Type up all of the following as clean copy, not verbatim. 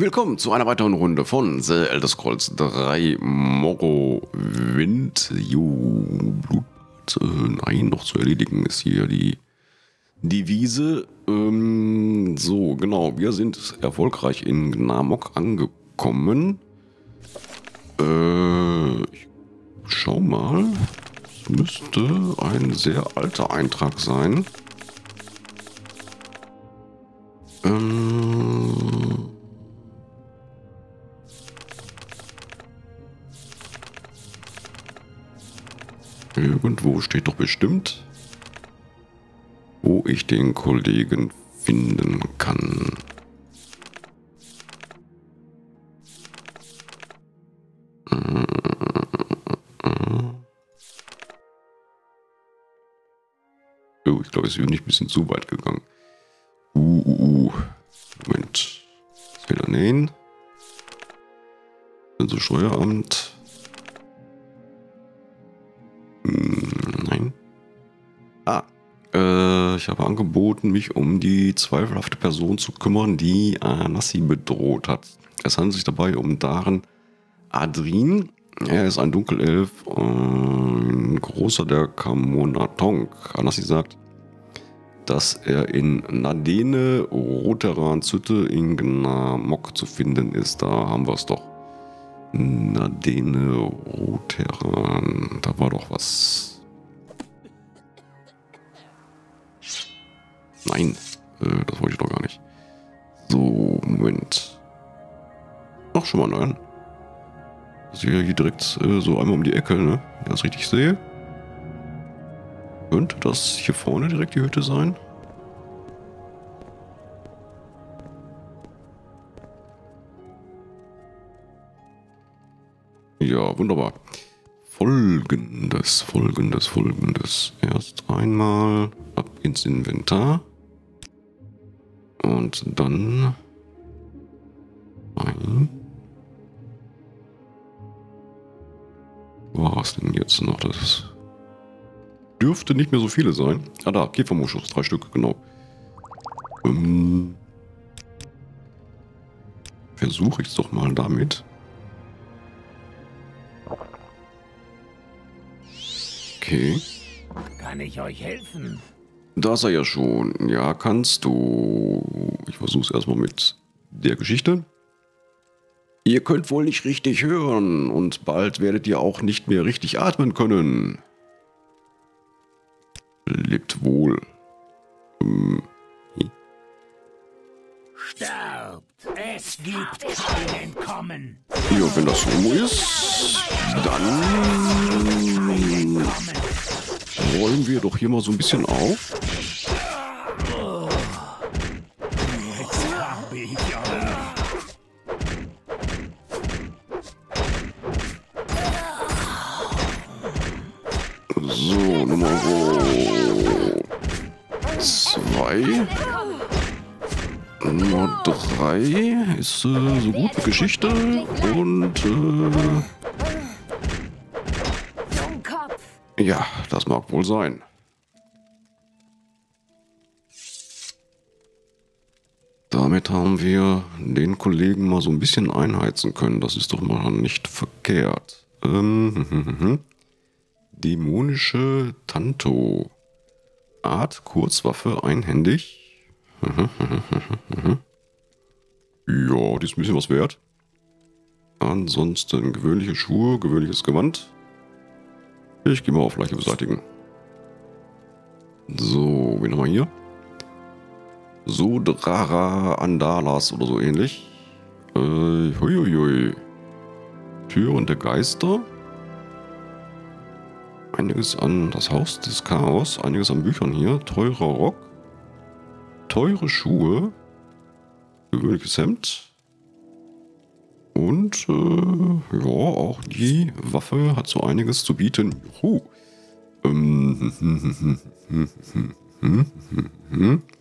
Willkommen zu einer weiteren Runde von The Elder Scrolls 3 Morrowind. Nein, noch zu erledigen ist hier die Devise. So, genau, wir sind erfolgreich in Gnaar Mok angekommen. Ich schau mal. Es müsste ein sehr alter Eintrag sein. Irgendwo steht doch bestimmt, wo ich den Kollegen finden kann. Oh, ich glaube, es ist nicht ein bisschen zu weit gegangen. Moment. Was will er nähen? Also Steueramt. Nein. Ich habe angeboten, mich um die zweifelhafte Person zu kümmern, die Anassi bedroht hat. Es handelt sich dabei um Daren Adryn. Er ist ein Dunkelelf, ein großer der Kamonatonk. Anassi sagt, dass er in Nadene-Rotheran Zütte in Gnaar Mok zu finden ist. Da haben wir es doch. Nadene-Rotheran. Da war doch was. Nein, das wollte ich doch gar nicht. So, Moment. Ach, schon mal nein. Das ist hier direkt so einmal um die Ecke, ne? Wenn ich das richtig sehe. Könnte das hier vorne direkt die Hütte sein? Ja, wunderbar. Folgendes. Erst einmal ab ins Inventar. Und dann ein. Wo war es denn jetzt noch? Das dürfte nicht mehr so viele sein. Ah, da, Käfermoschus, 3 Stück, genau. Versuche ich es doch mal damit. Okay. Kann ich euch helfen? Da ist er ja schon. Ja, kannst du. Ich versuche es erstmal mit der Geschichte. Ihr könnt wohl nicht richtig hören und bald werdet ihr auch nicht mehr richtig atmen können. Lebt wohl. Sterbt. Es gibt kein Entkommen. Ja, wenn das so ist, dann räumen wir doch hier mal so ein bisschen auf. So, Nummer 2. Nummer 3 ist so gut wie Geschichte und ja, das mag wohl sein. Damit haben wir den Kollegen mal so ein bisschen einheizen können. Das ist doch mal nicht verkehrt. Dämonische Tanto. Art Kurzwaffe einhändig. Ja, die ist ein bisschen was wert. Ansonsten gewöhnliche Schuhe, gewöhnliches Gewand. Ich gehe mal auf Leiche beseitigen. So, wen haben wir hier? Sodrara Andalas oder so ähnlich. Huiuiui. Türen der Geister. Einiges an das Haus des Chaos, einiges an Büchern hier. Teurer Rock. Teure Schuhe, gewöhnliches Hemd und ja, auch die Waffe hat so einiges zu bieten. Juhu.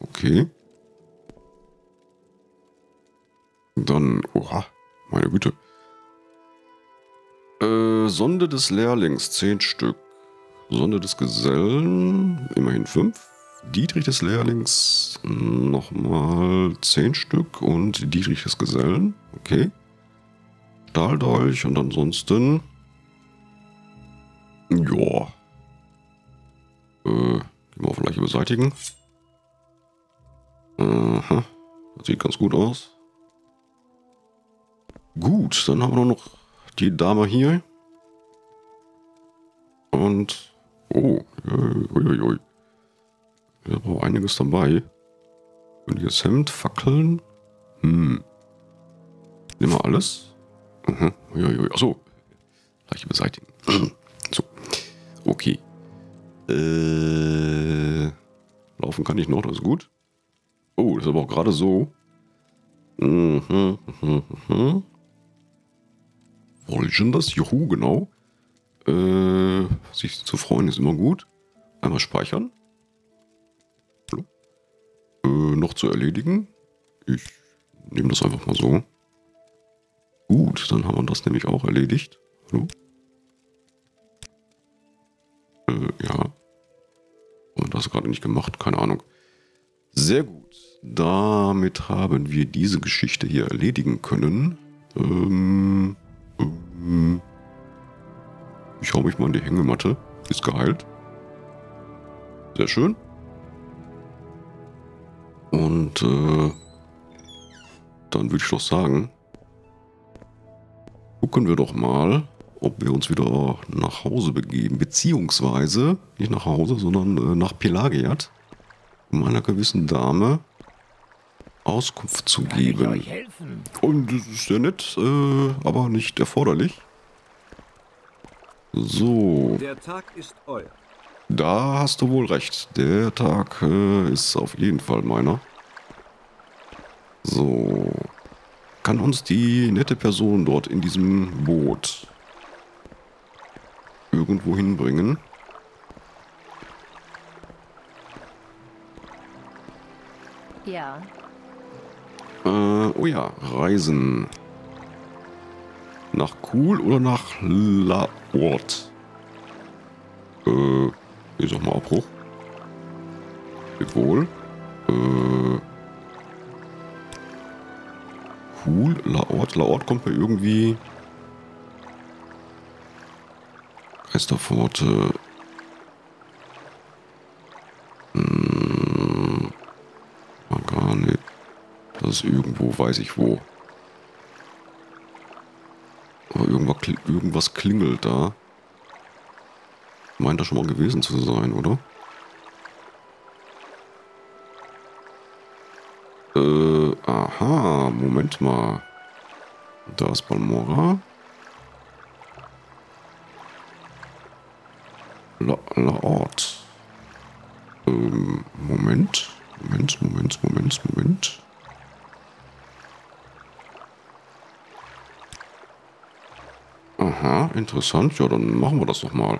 Okay. Dann, oha, meine Güte. Sonde des Lehrlings, 10 Stück. Sonde des Gesellen, immerhin 5. Dietrich des Lehrlings nochmal 10 Stück und Dietrich des Gesellen. Okay. Stahldolch und ansonsten... Joa. Gehen wir auf Leiche beseitigen. Aha. Das sieht ganz gut aus. Gut, dann haben wir noch die Dame hier. Und... Oh, uiuiui. Da braucht einiges dabei. Königliches Hemd, Fackeln. Hm. Nehmen wir alles. Mhm. Uiuiui. Achso. Leiche beseitigen. So. Okay. Laufen kann ich noch, das ist gut. Oh, das ist aber auch gerade so. Mhm, mhm, mhm. Origin das? Juhu, genau. Sich zu freuen ist immer gut. Einmal speichern. Noch zu erledigen. Ich nehme das einfach mal so. Gut, dann haben wir das nämlich auch erledigt. Hallo? Ja. Und das gerade nicht gemacht, keine Ahnung. Sehr gut. Damit haben wir diese Geschichte hier erledigen können. Ich hau mich mal in die Hängematte. Ist geheilt. Sehr schön. Und dann würde ich doch sagen, gucken wir doch mal, ob wir uns wieder nach Hause begeben. Beziehungsweise, nicht nach Hause, sondern nach Pelagiad, um einer gewissen Dame Auskunft zu geben. Kann ich euch helfen? Und das ist ja nett, aber nicht erforderlich. So. Der Tag ist euer. Da hast du wohl recht. Der Tag ist auf jeden Fall meiner. So. Kann uns die nette Person dort in diesem Boot irgendwo hinbringen? Ja. Oh ja, Reisen. Nach Kuhl oder nach Laort? Ich sag mal Abbruch. Geht wohl. Cool. Laort. Laort kommt mir irgendwie. Geisterpforte. Gar nicht. Das ist irgendwo, weiß ich wo. Aber irgendwas klingelt da. Meint er schon mal gewesen zu sein, oder? Aha, Moment mal. Da ist Balmora. Laort. Moment. Aha, interessant. Ja, dann machen wir das doch mal.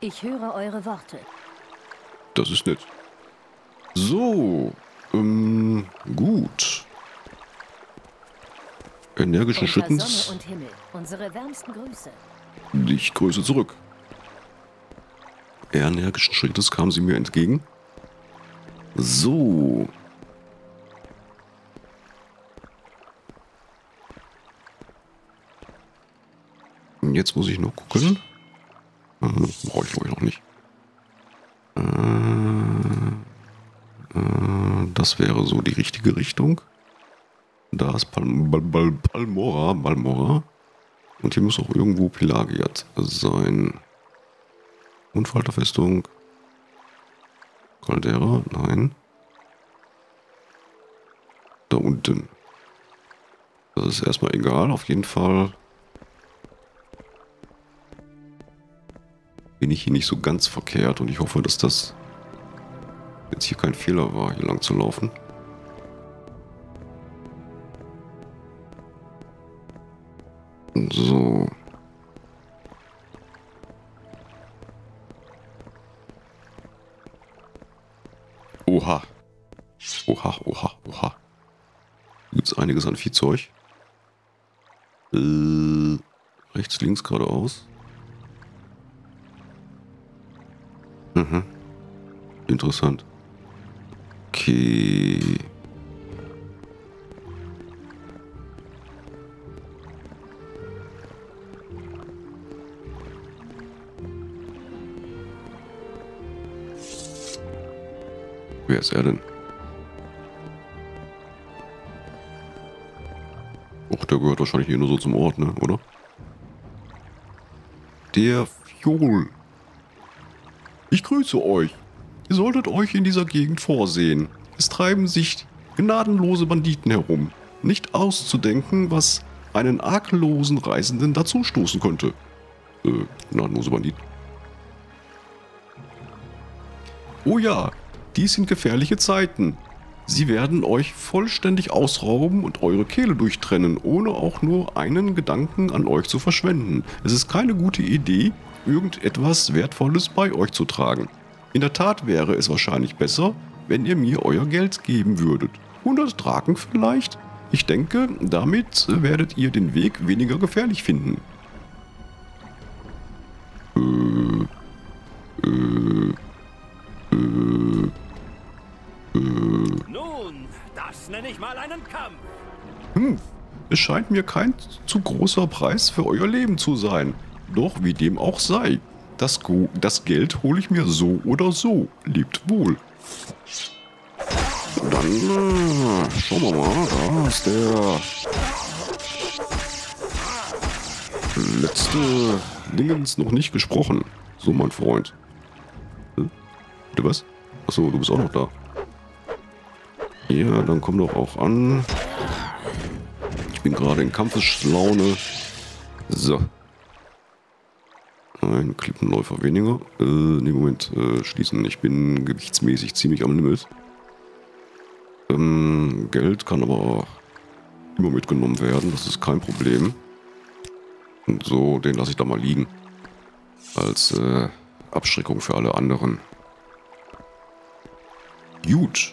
Ich höre eure Worte. Das ist nett. So, gut. Energischen Schrittens. Sonne und Himmel, unsere wärmsten Grüße. Ich grüße zurück. Energischen Schrittes kam sie mir entgegen. So. Und jetzt muss ich noch gucken. Brauche ich glaube ich noch nicht. Das wäre so die richtige Richtung. Da ist Balmora. Und hier muss auch irgendwo Pelagiad sein. Unfalterfestung. Caldera? Nein. Da unten. Das ist erstmal egal. Auf jeden Fall bin ich hier nicht so ganz verkehrt und ich hoffe, dass das jetzt hier kein Fehler war, hier lang zu laufen. So. Oha. Oha, oha, oha. Gibt es einiges an Viehzeug. Rechts, links, geradeaus. Mhm. Interessant. Okay. Wer ist er denn? Och, der gehört wahrscheinlich hier nur so zum Ort, ne? Oder? Der Fjol. Ich grüße euch. Ihr solltet euch in dieser Gegend vorsehen. Es treiben sich gnadenlose Banditen herum. Nicht auszudenken, was einen arglosen Reisenden dazu stoßen könnte. Gnadenlose Banditen. Oh ja, dies sind gefährliche Zeiten. Sie werden euch vollständig ausrauben und eure Kehle durchtrennen, ohne auch nur einen Gedanken an euch zu verschwenden. Es ist keine gute Idee, irgendetwas Wertvolles bei euch zu tragen. In der Tat wäre es wahrscheinlich besser, wenn ihr mir euer Geld geben würdet. 100 Draken vielleicht? Ich denke, damit werdet ihr den Weg weniger gefährlich finden. Nenne ich mal einen Kampf. Es scheint mir kein zu großer Preis für euer Leben zu sein. Doch wie dem auch sei, das Geld hole ich mir so oder so. Lebt wohl. Dann schauen wir mal, da ist der letzte Dingens noch nicht gesprochen. So, mein Freund. Bitte was? Achso, du bist auch noch da. Ja, dann komm doch auch an. Ich bin gerade in Kampfeslaune. So. Ein Klippenläufer weniger. Nee, Moment. Schließen. Ich bin gewichtsmäßig ziemlich am Limit. Geld kann aber immer mitgenommen werden. Das ist kein Problem. Und so, den lasse ich da mal liegen. Als Abschreckung für alle anderen. Gut.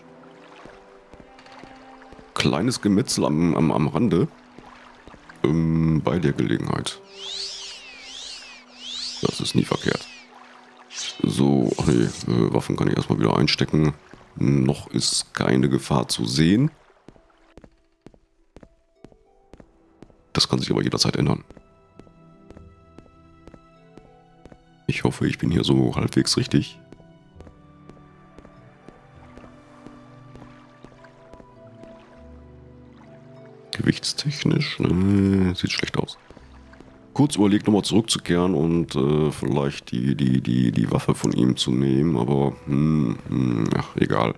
Kleines Gemetzel am Rande. Bei der Gelegenheit. Das ist nie verkehrt. So, ach nee, Waffen kann ich erstmal wieder einstecken. Noch ist keine Gefahr zu sehen. Das kann sich aber jederzeit ändern. Ich hoffe, ich bin hier so halbwegs richtig. Gewichtstechnisch, ne, sieht schlecht aus. Kurz überlegt, nochmal zurückzukehren und vielleicht die Waffe von ihm zu nehmen, aber ach, egal.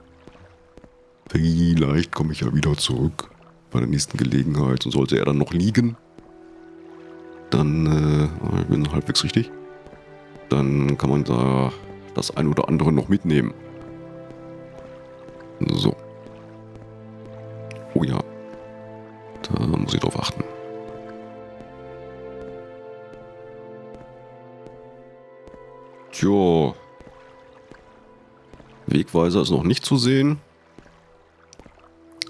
Vielleicht komme ich ja wieder zurück bei der nächsten Gelegenheit und sollte er dann noch liegen, dann, ich bin halbwegs richtig, dann kann man da das ein oder andere noch mitnehmen. So. Oh ja. Da muss ich drauf achten. Tja. Wegweiser ist noch nicht zu sehen.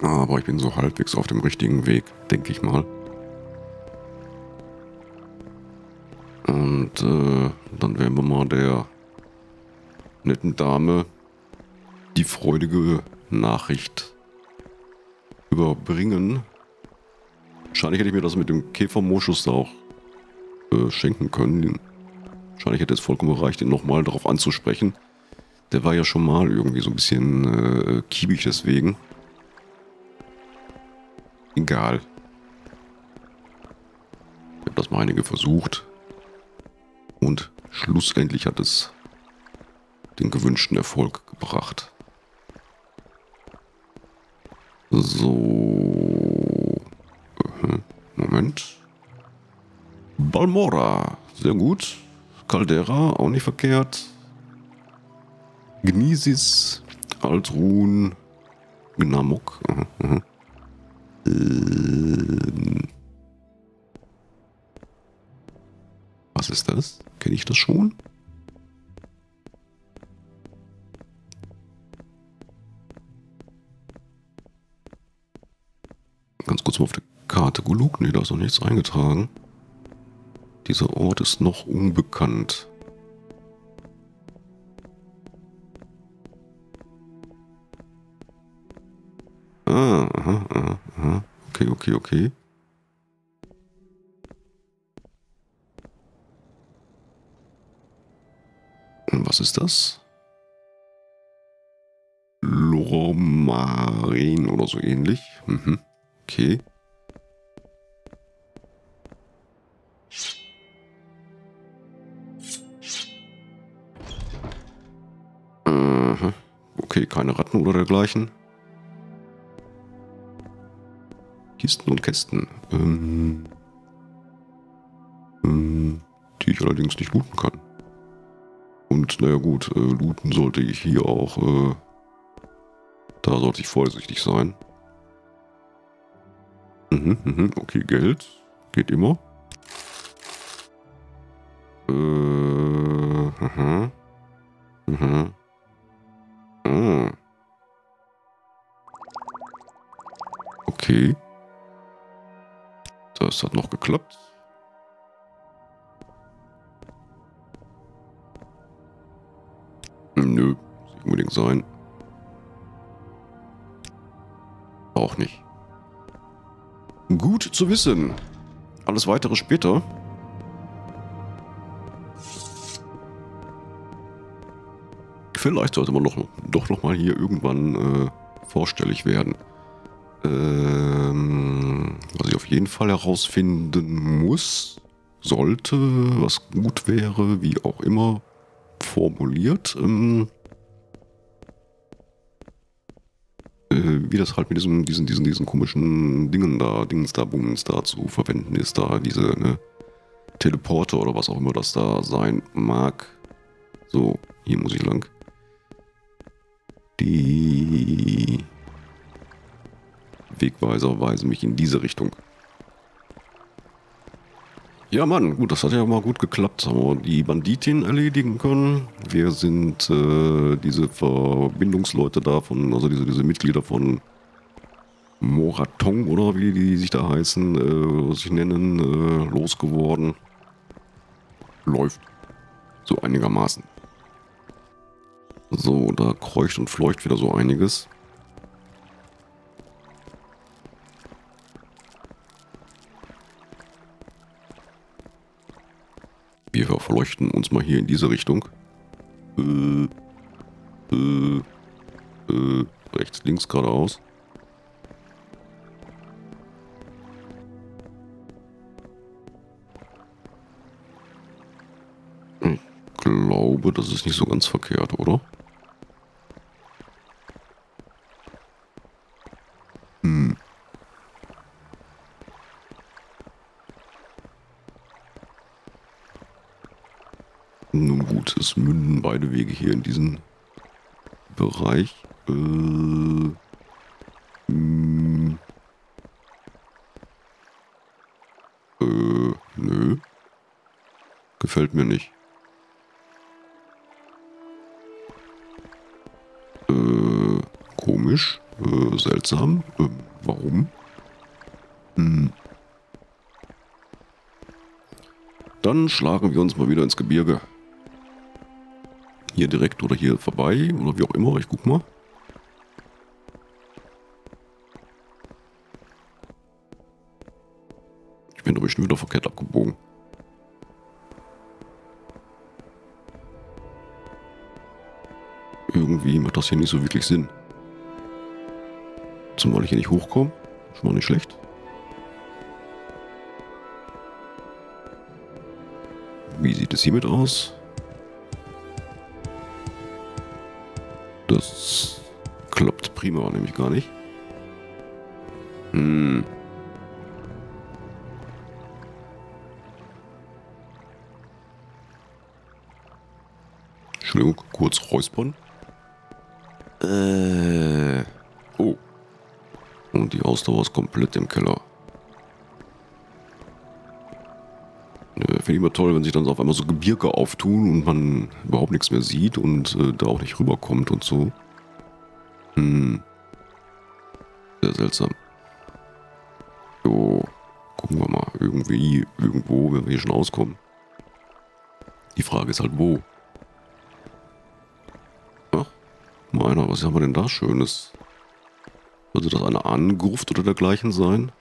Aber ich bin so halbwegs auf dem richtigen Weg, denke ich mal. Und dann werden wir mal der netten Dame die freudige Nachricht überbringen. Wahrscheinlich hätte ich mir das mit dem Käfermoschus da auch schenken können. Wahrscheinlich hätte es vollkommen gereicht, ihn nochmal darauf anzusprechen. Der war ja schon mal irgendwie so ein bisschen kiebig deswegen. Egal. Ich habe das mal einige versucht. Und schlussendlich hat es den gewünschten Erfolg gebracht. So. Moment. Balmora. Sehr gut. Caldera. Auch nicht verkehrt. Gnisis. Altruhn. Gnaar Mok. Was ist das? Kenne ich das schon? Ganz kurz mal auf der Karte gelugt, nee, da ist noch nichts eingetragen. Dieser Ort ist noch unbekannt. okay. Was ist das? Lormarin oder so ähnlich. Mhm. Okay. Aha. Okay, keine Ratten oder dergleichen. Kisten und Kästen. Die ich allerdings nicht looten kann. Und naja gut, looten sollte ich hier auch, da sollte ich vorsichtig sein. Okay, Geld. Geht immer. Okay. Das hat noch geklappt. Nö, muss nicht unbedingt sein. Auch nicht. Gut zu wissen. Alles weitere später. Vielleicht sollte man doch noch mal hier irgendwann vorstellig werden. Was ich auf jeden Fall herausfinden muss, sollte, was gut wäre, wie auch immer formuliert, wie das halt mit diesen komischen Dingen da, zu verwenden ist, da diese Teleporter oder was auch immer das da sein mag. So, hier muss ich lang. Die Wegweiser weisen mich in diese Richtung. Ja Mann, gut, das hat ja mal gut geklappt. Haben wir die Banditin erledigen können. Wir sind diese Verbindungsleute davon, also diese Mitglieder von Moraton oder wie die sich da heißen, sich nennen, losgeworden. Läuft. So einigermaßen. So, da kreucht und fleucht wieder so einiges. Wir verleuchten uns mal hier in diese Richtung. Rechts, links, geradeaus. Ich glaube, das ist nicht so ganz verkehrt, oder? Nun gut, es münden beide Wege hier in diesen Bereich. Nö. Gefällt mir nicht. Komisch. Seltsam. Warum? Dann schlagen wir uns mal wieder ins Gebirge. Hier direkt oder hier vorbei oder wie auch immer, ich guck mal. Ich bin doch bestimmt wieder verkehrt abgebogen. Irgendwie macht das hier nicht so wirklich Sinn. Zumal ich hier nicht hochkomme, schon mal nicht schlecht. Wie sieht es hiermit aus? Das klappt prima, nämlich gar nicht. Entschuldigung, kurz räuspern. Oh. Und die Ausdauer ist komplett im Keller. Finde ich immer toll, wenn sich dann auf einmal so Gebirge auftun und man überhaupt nichts mehr sieht und da auch nicht rüberkommt und so. Sehr seltsam. So, gucken wir mal. Irgendwo, wenn wir hier schon auskommen. Die Frage ist halt, wo? Ach, meiner, was haben wir denn da Schönes? Sollte das eine Angriff oder dergleichen sein?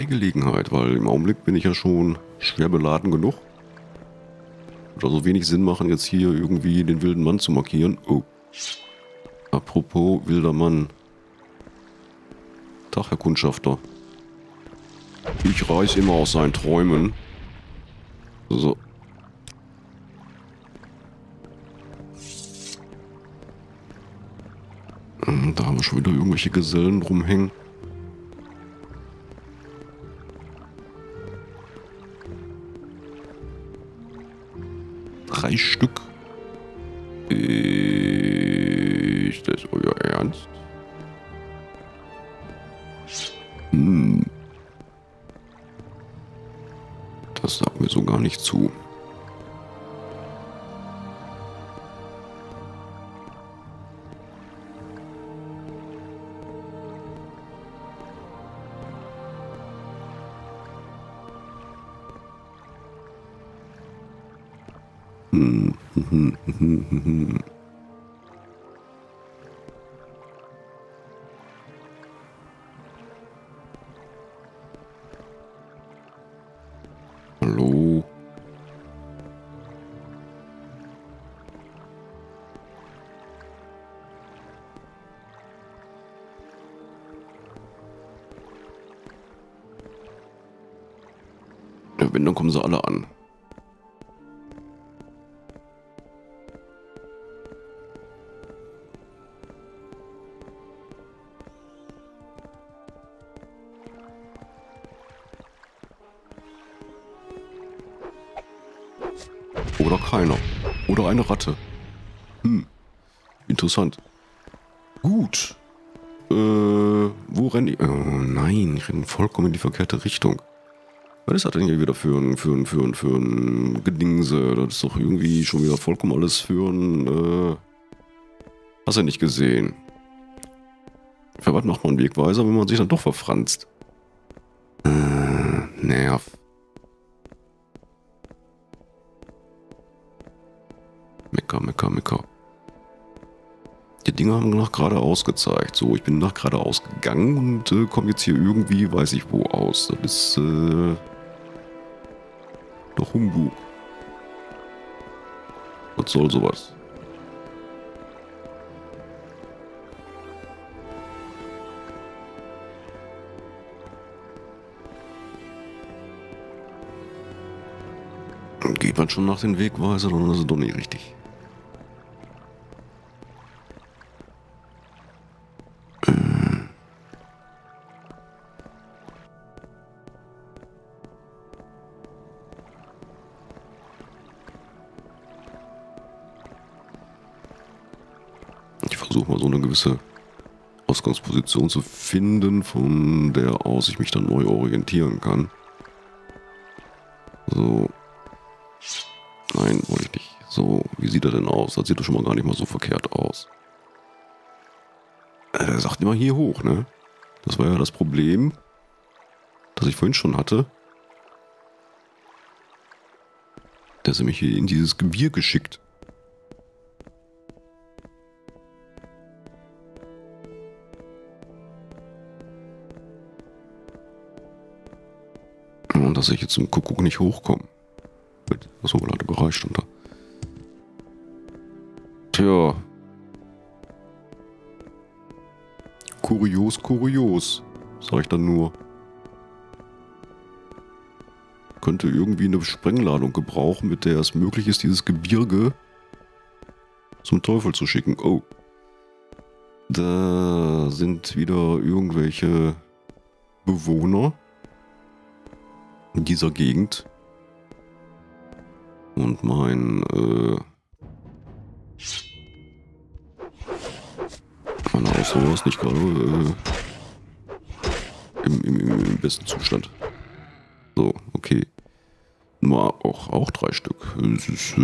bei Gelegenheit, weil im Augenblick bin ich ja schon schwer beladen genug. Würde also wenig Sinn machen, jetzt hier irgendwie den wilden Mann zu markieren. Oh. Apropos wilder Mann. Tag, Herr Kundschafter. Ich reiß immer aus seinen Träumen. So. Da haben wir schon wieder irgendwelche Gesellen rumhängen. Drei Stück. Ist das euer Ernst? Hm. Das sagt mir so gar nicht zu. Hallo. Ja, wenn, dann kommen sie alle an. Oder keiner. Oder eine Ratte. Hm. Interessant. Gut. Wo renne ich? Oh nein, ich renne vollkommen in die verkehrte Richtung. Was hat denn hier wieder für ein Gedingse? Das ist doch irgendwie schon wieder vollkommen alles für ein, hast du ja nicht gesehen. Für was macht man einen Wegweiser, wenn man sich dann doch verfranst? Nerv. Mecker. Die Dinger haben nach geradeaus gezeigt. So, ich bin nach geradeaus gegangen und komme jetzt hier irgendwie, weiß ich wo, aus. Das ist doch Humbug. Was soll sowas? Geht man schon nach den Wegweiser, dann ist es doch nicht richtig. Versuche mal so eine gewisse Ausgangsposition zu finden, von der aus ich mich dann neu orientieren kann. So. Nein, wollte ich nicht. So, wie sieht er denn aus? Das sieht doch schon mal gar nicht mal so verkehrt aus. Er sagt immer hier hoch, ne? Das war ja das Problem, das ich vorhin schon hatte. Dass er mich hier in dieses Gebirge geschickt. Dass ich jetzt zum Kuckuck nicht hochkomme. Achso, Ladebereich stand da. Tja. Kurios, sag ich dann nur. Könnte irgendwie eine Sprengladung gebrauchen, mit der es möglich ist, dieses Gebirge zum Teufel zu schicken. Oh. Da sind wieder irgendwelche Bewohner in dieser Gegend. Und meine Ausdauer ist nicht gerade im besten Zustand. So, okay. Nummer auch drei Stück. Es ist,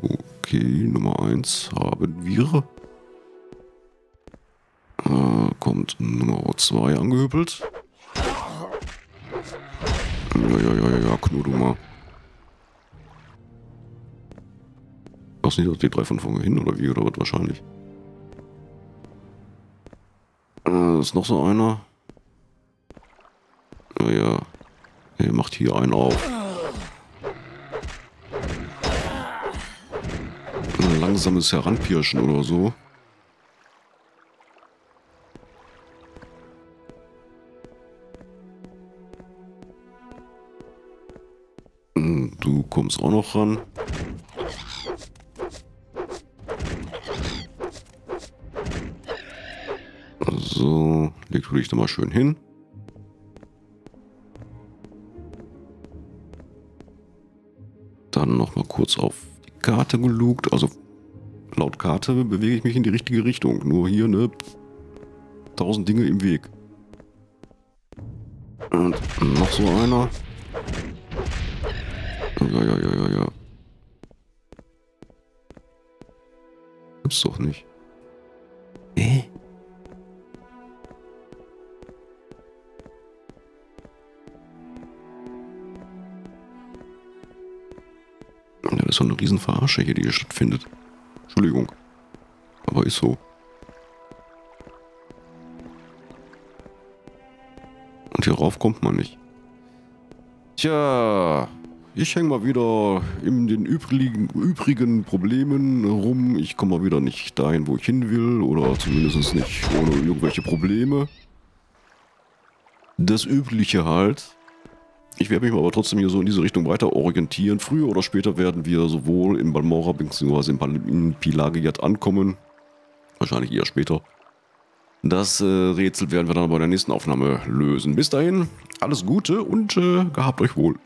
okay, Nummer 1 haben wir. Kommt Nummer 2 angehüppelt. Ja, Knurr mal. Hast du nicht die 3 von vorne hin oder wie oder was wahrscheinlich? Ist noch so einer. Feuer. Er macht hier einen auf. Ein langsames Heranpirschen oder so. Du kommst auch noch ran. So, leg du dich da mal schön hin. Dann nochmal kurz auf die Karte gelugt. Also laut Karte bewege ich mich in die richtige Richtung. Nur hier, ne? 1000 Dinge im Weg. Und noch so einer. Ja. Gibt's doch nicht. Das ist so eine riesen Verarsche hier, die hier stattfindet. Entschuldigung. Aber ist so. Und hier rauf kommt man nicht. Tja. Ich hänge mal wieder in den übrigen Problemen rum. Ich komme mal wieder nicht dahin, wo ich hin will. Oder zumindest nicht ohne irgendwelche Probleme. Das Übliche halt. Ich werde mich aber trotzdem hier so in diese Richtung weiter orientieren. Früher oder später werden wir sowohl in Balmora bzw. in Pelagiad ankommen. Wahrscheinlich eher später. Das Rätsel werden wir dann bei der nächsten Aufnahme lösen. Bis dahin, alles Gute und gehabt euch wohl.